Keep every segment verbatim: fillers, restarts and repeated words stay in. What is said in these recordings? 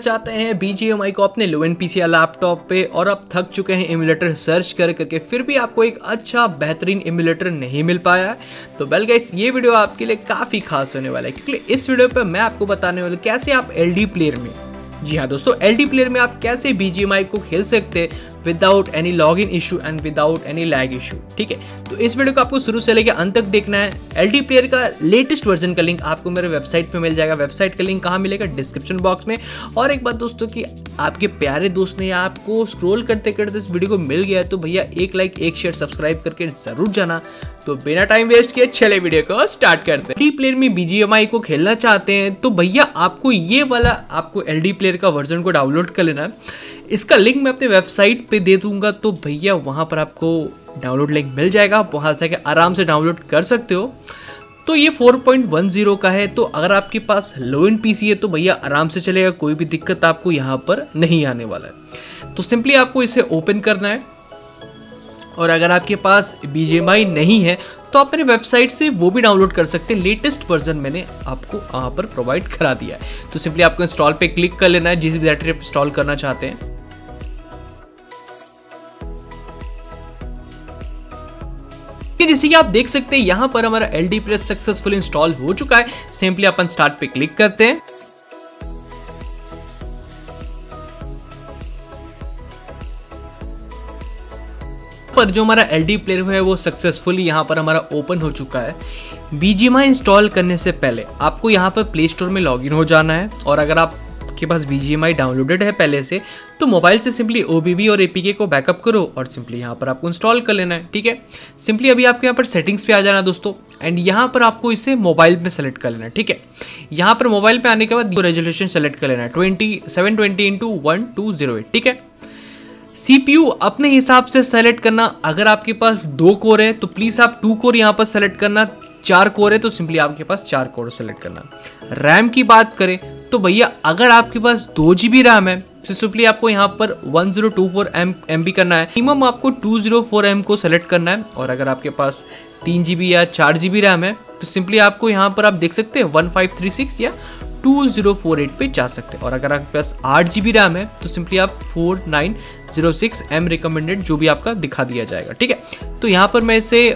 चाहते हैं B G M I को अपने लो एंड पीसी या लैपटॉप पे और आप थक चुके हैं एमुलेटर सर्च कर करके, फिर भी आपको एक अच्छा बेहतरीन एमुलेटर नहीं मिल पाया है, तो वेल गाइस ये वीडियो आपके लिए काफ़ी खास होने वाला है, क्योंकि इस वीडियो पर मैं आपको बताने वाला हूँ कैसे आप एल डी प्लेयर में, जी हाँ दोस्तों, एल डी प्लेयर में आप कैसे B G M I को खेल सकते हैं without any log in issue and without any lag issue. ठीक है, तो इस वीडियो को आपको शुरू से लेकर अंत तक देखना है। एल डी प्लेयर का लेटेस्ट वर्जन का लिंक आपको मेरे वेबसाइट पे मिल जाएगा। वेबसाइट का लिंक कहाँ मिलेगा? डिस्क्रिप्शन बॉक्स में। और एक बात दोस्तों कि आपके प्यारे दोस्त ने आपको स्क्रोल करते करते इस वीडियो को मिल गया है, तो भैया एक लाइक एक शेयर सब्सक्राइब करके जरूर जाना। तो बिना टाइम वेस्ट किए चले वीडियो को स्टार्ट करते हैं। एल डी प्लेयर में B G M I को खेलना चाहते हैं तो भैया आपको ये वाला आपको एल डी प्लेयर का वर्जन को डाउनलोड कर लेना है। इसका लिंक मैं अपने वेबसाइट पे दे दूंगा, तो भैया वहाँ पर आपको डाउनलोड लिंक मिल जाएगा, आप वहाँ से आराम से डाउनलोड कर सकते हो। तो ये फोर पॉइंट वन ज़ीरो का है, तो अगर आपके पास लो एंड पीसी है तो भैया आराम से चलेगा, कोई भी दिक्कत आपको यहाँ पर नहीं आने वाला है। तो सिंपली आपको इसे ओपन करना है, और अगर आपके पास B G M I नहीं है तो आप मेरी वेबसाइट से वो भी डाउनलोड कर सकते हैं। लेटेस्ट वर्जन मैंने आपको वहाँ पर प्रोवाइड करा दिया है। तो सिंपली आपको इंस्टॉल पे क्लिक कर लेना है, जिस भी डायरेक्टरी आप इंस्टॉल करना चाहते हैं। जैसे कि आप देख सकते हैं यहाँ पर हमारा L D player successful install हो चुका है। सिंपली अपन स्टार्ट पे क्लिक करते हैं। पर जो हमारा एल डी प्लेयर है वो सक्सेसफुली यहाँ पर हमारा ओपन हो चुका है। B G M I install करने से पहले आपको यहाँ पर प्ले स्टोर में लॉगिन हो जाना है, और अगर आपके पास B G M I downloaded है पहले से तो मोबाइल से सिंपली O B B और A P K को बैकअप करो और सिंपली यहाँ पर आपको इंस्टॉल कर लेना है। ठीक है, सिंपली अभी आपको यहाँ पर सेटिंग्स पे आ जाना है दोस्तों, एंड यहाँ पर आपको इसे मोबाइल में सेलेक्ट कर लेना है। ठीक है, यहाँ पर मोबाइल पे आने के बाद रेजोल्यूशन सेलेक्ट कर लेना है twenty seven twenty into one two zero eight. ठीक है, सीपीयू अपने हिसाब से सेलेक्ट करना, अगर आपके पास दो कोर है तो प्लीज़ आप टू कोर यहाँ पर सेलेक्ट करना, चार कोर है तो सिंपली आपके पास चार कोर सेलेक्ट करना। रैम की बात करें तो भैया अगर आपके पास दो जी बी रैम है तो सिंपली आपको यहाँ पर one zero two four M M B करना है, मिनिमम आपको टू जीरो फोर एम को सेलेक्ट करना है। और अगर आपके पास तीन जी बी या चार जी बी रैम है तो सिंपली आपको यहाँ पर आप देख सकते हैं वन फाइव थ्री सिक्स या टू जीरो फोर एट पे जा सकते हैं। और अगर आपके पास आठ जी बी रैम है तो सिंपली आप four nine zero six M recommended जो भी आपका दिखा दिया जाएगा। ठीक है, तो यहाँ पर मैं इसे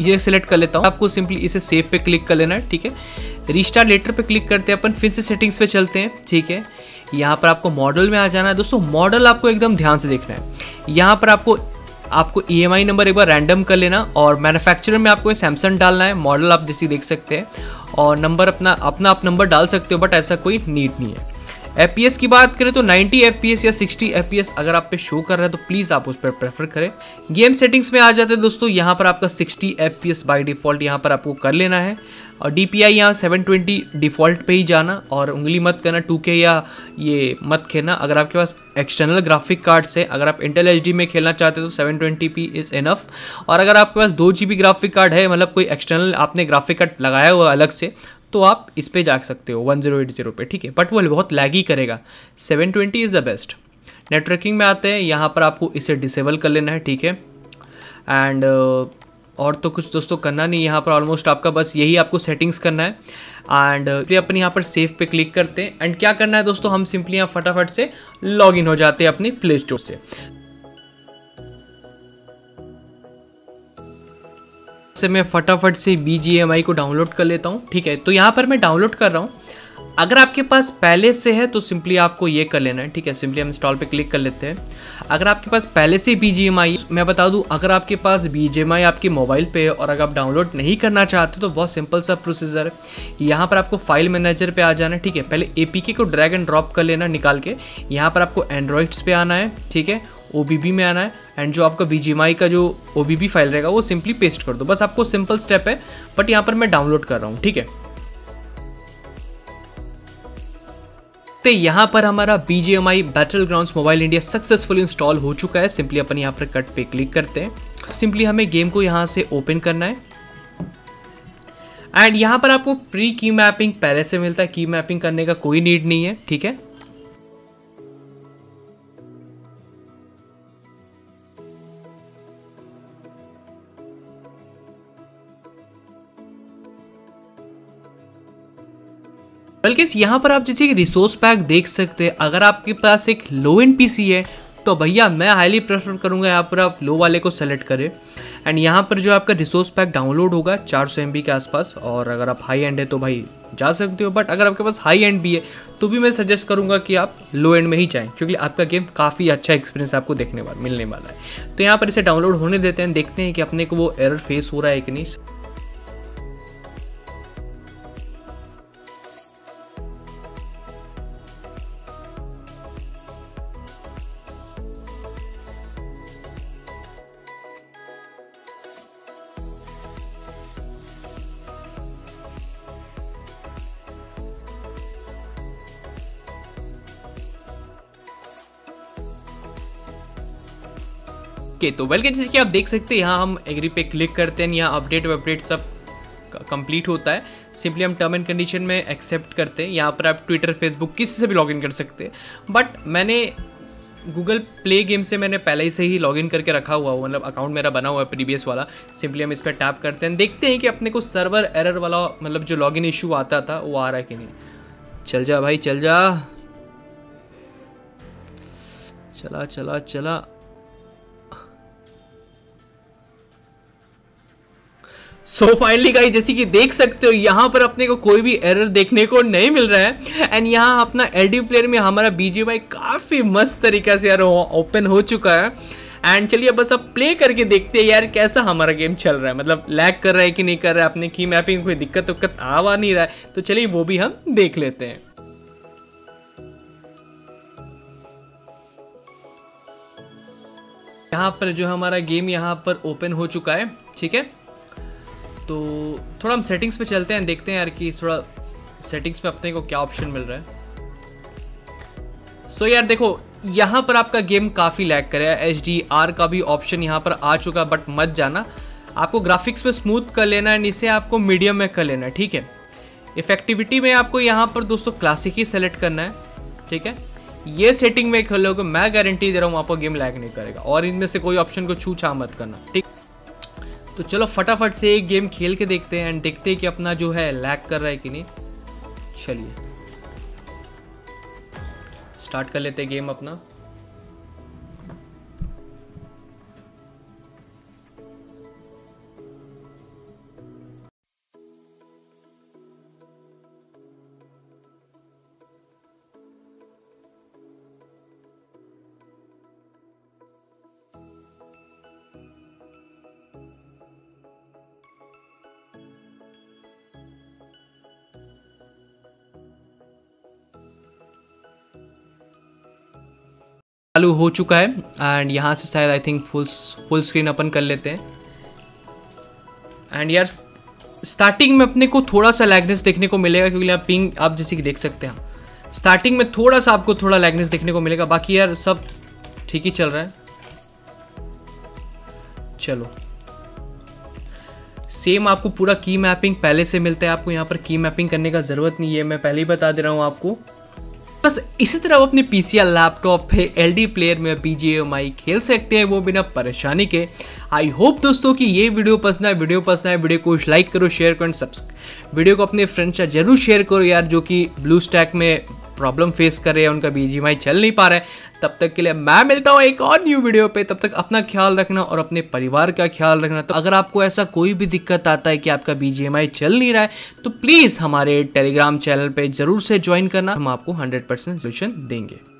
ये सिलेक्ट कर लेता हूँ। आपको सिंपली इसे सेव पे क्लिक कर लेना है। ठीक है, रिस्टार्ट लेटर पे क्लिक करते हैं अपन, फिर से सेटिंग्स पे चलते हैं। ठीक है, यहाँ पर आपको मॉडल में आ जाना है दोस्तों। मॉडल आपको एकदम ध्यान से देखना है। यहाँ पर आपको आपको ई एम आई नंबर एक बार रैंडम कर लेना, और मैन्युफैक्चरर में आपको सैमसंग डालना है। मॉडल आप जैसे देख सकते हैं, और नंबर अपना अपना आप नंबर डाल सकते हो, बट ऐसा कोई नीड नहीं है। एफ पी एस की बात करें तो नाइंटी एफ पी एस या सिक्सटी एफ पी एस अगर आप पे शो कर रहा है तो प्लीज़ आप उस पर प्रेफर करें। गेम सेटिंग्स में आ जाते हैं दोस्तों, यहाँ पर आपका sixty F P S by default यहाँ पर आपको कर लेना है, और डी पी आई यहाँ सेवन ट्वेंटी डिफ़ॉल्ट पे ही जाना, और उंगली मत करना, टू के या ये मत खेलना। अगर आपके पास एक्सटर्नल ग्राफिक कार्ड्स है, अगर आप इंटेल एच डी में खेलना चाहते हो तो seven twenty P is enough. और अगर आपके पास दो जी बी ग्राफिक कार्ड है, मतलब कोई एक्सटर्नल आपने ग्राफिक कार्ड लगाया हुआ अलग से, तो आप इस पे जा सकते हो वन जीरो एट जीरो पे। ठीक है, बट वो बहुत लैग ही करेगा, seven twenty is the best. Networking में आते हैं, यहाँ पर आपको इसे डिसेबल कर लेना है। ठीक है, एंड और तो कुछ दोस्तों करना नहीं यहाँ पर, ऑलमोस्ट आपका बस यही आपको सेटिंग्स करना है। एंड फिर अपन यहाँ पर सेव पे क्लिक करते हैं, एंड क्या करना है दोस्तों, हम सिंपली यहाँ फटाफट से लॉग इन हो जाते हैं अपनी प्ले स्टोर से। से मैं फटाफट से B G M I को डाउनलोड कर लेता हूँ। ठीक है, तो यहाँ पर मैं डाउनलोड कर रहा हूँ। अगर आपके पास पहले से है तो सिंपली आपको ये कर लेना है। ठीक है, सिंपली हम इंस्टॉल पे क्लिक कर लेते हैं। अगर आपके पास पहले से B G M I, मैं बता दूँ अगर आपके पास B G M I आपके मोबाइल पे है और अगर आप डाउनलोड नहीं करना चाहते तो बहुत सिंपल सा प्रोसीजर है। यहाँ पर आपको फाइल मैनेजर पे आ जाना है। ठीक है, पहले A P K को ड्रैग एंड ड्रॉप कर लेना निकाल के। यहाँ पर आपको एंड्रॉइड्स पे आना है। ठीक है, O B B में आना है, एंड जो आपका B G M I का जो O B B फाइल रहेगा वो सिंपली पेस्ट कर दो, बस आपको सिंपल स्टेप है। बट यहाँ पर मैं डाउनलोड कर रहा हूँ। ठीक है, तो यहाँ पर हमारा B G M I battleground mobile India successful install हो चुका है। सिंपली अपन यहाँ पर कट पे क्लिक करते हैं। सिंपली हमें गेम को यहाँ से ओपन करना है, एंड यहाँ पर आपको प्री की मैपिंग पहले से मिलता है, की मैपिंग करने का कोई नीड नहीं है। ठीक है, बल्कि यहाँ पर आप जैसे कि रिसोर्स पैक देख सकते हैं। अगर आपके पास एक लो एंड पीसी है तो भैया मैं हाईली प्रेफर करूँगा यहाँ पर आप लो वाले को सेलेक्ट करें। एंड यहाँ पर जो आपका रिसोर्स पैक डाउनलोड होगा चार सौ एम बी के आसपास, और अगर आप हाई एंड है तो भाई जा सकते हो, बट अगर आपके पास हाई एंड भी है तो भी मैं सजेस्ट करूँगा कि आप लो एंड में ही जाएँ, क्योंकि आपका गेम काफ़ी अच्छा एक्सपीरियंस आपको देखने वाला मिलने वाला है। तो यहाँ पर इसे डाउनलोड होने देते हैं, देखते हैं कि अपने को वो एरर फेस हो रहा है कि नहीं। ओके okay, तो वेलकम जैसे कि आप देख सकते हैं यहाँ हम एग्री पे क्लिक करते हैं, यहाँ अपडेट अपडेट सब कंप्लीट होता है। सिंपली हम टर्म एंड कंडीशन में एक्सेप्ट करते हैं। यहाँ पर आप ट्विटर फेसबुक किसी से भी लॉगिन कर सकते हैं, बट मैंने गूगल प्ले गेम से मैंने पहले से ही लॉगिन करके रखा हुआ हो, मतलब अकाउंट मेरा बना हुआ है प्रीवियस वाला। सिंपली हम इस पर टैप करते हैं, देखते हैं कि अपने को सर्वर एरर वाला मतलब जो लॉगिन इशू आता था वो आ रहा है कि नहीं। चल जा भाई चल जा, चला चला चला। सो फाइनली गाइस जैसे कि देख सकते हो यहाँ पर अपने को कोई भी एरर देखने को नहीं मिल रहा है। एंड यहाँ अपना एलडी प्लेयर में हमारा बीजीएमआई काफ़ी मस्त तरीके से यार ओपन हो चुका है। एंड चलिए बस अब प्ले करके देखते हैं यार कैसा हमारा गेम चल रहा है, मतलब लैग कर रहा है कि नहीं कर रहा है, अपने की मैपिंग कोई दिक्कत उक्कत आवा नहीं रहा है। तो चलिए वो भी हम देख लेते हैं। यहाँ पर जो हमारा गेम यहाँ पर ओपन हो चुका है, ठीक है। तो थोड़ा हम सेटिंग्स पे चलते हैं, देखते हैं यार कि थोड़ा सेटिंग्स पे अपने को क्या ऑप्शन मिल रहा है। सो so यार देखो यहाँ पर आपका गेम काफ़ी लैग कर रहा है, एच डी आर का भी ऑप्शन यहाँ पर आ चुका है, बट मत जाना, आपको ग्राफिक्स पे स्मूथ कर लेना है, नीचे आपको मीडियम में कर लेना है, ठीक है। इफेक्टिविटी में आपको यहाँ पर दोस्तों क्लासिक ही सेलेक्ट करना है, ठीक है। ये सेटिंग में खेलोगे मैं गारंटी दे रहा हूँ आपका गेम लैग नहीं करेगा, और इनमें से कोई ऑप्शन को छू छा मत करना, ठीक। तो चलो फटाफट से एक गेम खेल के देखते हैं एंड देखते हैं कि अपना जो है लैग कर रहा है कि नहीं। चलिए स्टार्ट कर लेते हैं गेम अपना। चालू हो चुका है एंड यहाँ से शायद I think full full screen अपन कर लेते हैं। एंड यार स्टार्टिंग में अपने को थोड़ा सा लैगनेस देखने को मिलेगा, क्योंकि यहाँ पिंग आप जैसे कि देख सकते हैं स्टार्टिंग में थोड़ा सा आपको थोड़ा लैगनेस देखने को मिलेगा, बाकी यार सब ठीक ही चल रहा है। चलो सेम आपको पूरा की मैपिंग पहले से मिलता है, आपको यहाँ पर की मैपिंग करने का ज़रूरत नहीं है, मैं पहले ही बता दे रहा हूँ आपको। बस इसी तरह आप अपने पीसी या लैपटॉप पे एलडी प्लेयर में बीजीएमआई खेल सकते हैं वो बिना परेशानी के। आई होप दोस्तों कि ये वीडियो पसंद है, वीडियो पसंद है वीडियो को लाइक करो, शेयर करो एंड सब्सक्राइब। वीडियो को अपने फ्रेंड्स से जरूर शेयर करो यार जो कि ब्लू स्टैक में प्रॉब्लम फेस कर रहे हैं, उनका बीजीएमआई चल नहीं पा रहा है। तब तक के लिए मैं मिलता हूँ एक और न्यू वीडियो पे, तब तक अपना ख्याल रखना और अपने परिवार का ख्याल रखना। तो अगर आपको ऐसा कोई भी दिक्कत आता है कि आपका बीजीएमआई चल नहीं रहा है तो प्लीज़ हमारे टेलीग्राम चैनल पे ज़रूर से ज्वाइन करना, हम आपको हंड्रेड परसेंट सोल्यूशन देंगे।